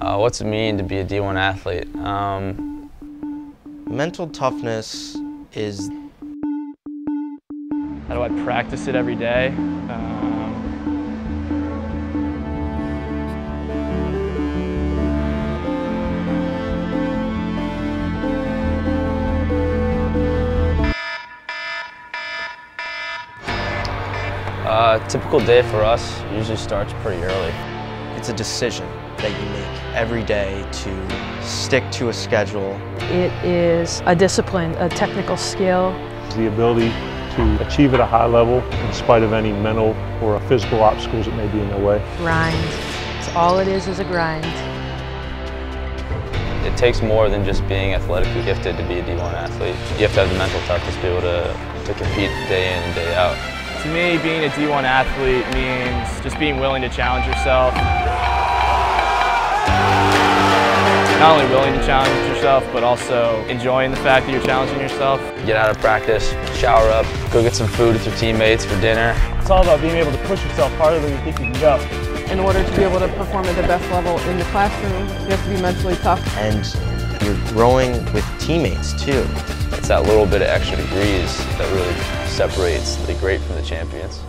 What's it mean to be a D1 athlete? Mental toughness is... How do I practice it every day? A typical day for us usually starts pretty early. It's a decision that you make every day to stick to a schedule. It is a discipline, a technical skill. The ability to achieve at a high level in spite of any mental or physical obstacles that may be in their way. Grind. It's all it is a grind. It takes more than just being athletically gifted to be a D1 athlete. You have to have the mental toughness to be able to compete day in and day out. To me, being a D1 athlete means just being willing to challenge yourself. Not only willing to challenge yourself, but also enjoying the fact that you're challenging yourself. Get out of practice, shower up, go get some food with your teammates for dinner. It's all about being able to push yourself harder than you think you can go. In order to be able to perform at the best level in the classroom, you have to be mentally tough. And you're growing with teammates, too. It's that little bit of extra degrees that really separates the great from the champions.